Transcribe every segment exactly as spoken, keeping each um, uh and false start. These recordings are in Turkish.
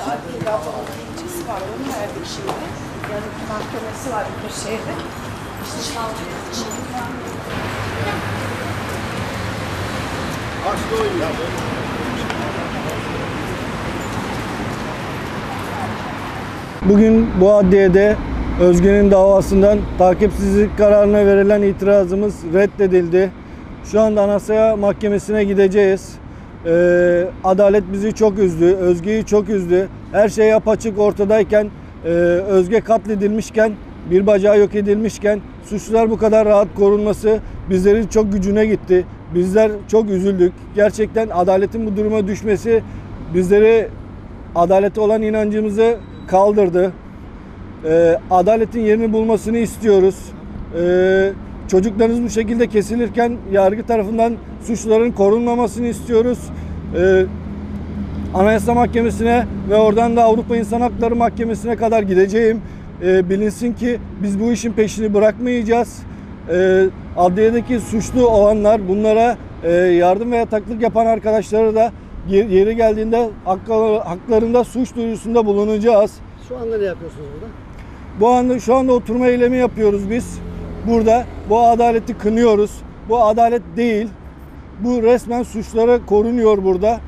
Adil Davranış İlçesi var, onun nerede şimdi? Yani bir mahkemesi var bir şehirde. İşte şalgın için. Açtı oyunu. Bugün bu adliyede Özge'nin davasından takipsizlik kararına verilen itirazımız reddedildi. Şu anda Anayasa Mahkemesi'ne gideceğiz. Ee, adalet bizi çok üzdü, Özge'yi çok üzdü. Her şey apaçık ortadayken, e, Özge katledilmişken, bir bacağı yok edilmişken suçlular bu kadar rahat korunması bizlerin çok gücüne gitti. Bizler çok üzüldük. Gerçekten adaletin bu duruma düşmesi bizleri, adalete olan inancımızı kaldırdı. Ee, adaletin yerini bulmasını istiyoruz. Ee, Çocuklarımız bu şekilde kesilirken yargı tarafından suçluların korunmamasını istiyoruz. Ee, Anayasa Mahkemesi'ne ve oradan da Avrupa İnsan Hakları Mahkemesi'ne kadar gideceğim. Ee, bilinsin ki biz bu işin peşini bırakmayacağız. Ee, adliyedeki suçlu olanlar, bunlara e, yardım veya taklit yapan arkadaşları da yeri geldiğinde haklarında suç duyurusunda bulunacağız. Şu anda ne yapıyorsunuz burada? Bu anda, şu anda oturma eylemi yapıyoruz biz. Burada bu adaleti kınıyoruz. Bu adalet değil. Bu resmen suçlara korunuyor burada.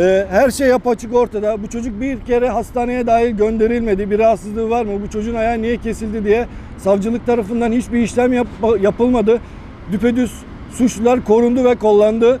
Ee, her şey apaçık ortada. Bu çocuk bir kere hastaneye dahil gönderilmedi. Bir rahatsızlığı var mı? Bu çocuğun ayağı niye kesildi diye savcılık tarafından hiçbir işlem yap yapılmadı. Düpedüz suçlular korundu ve kollandı.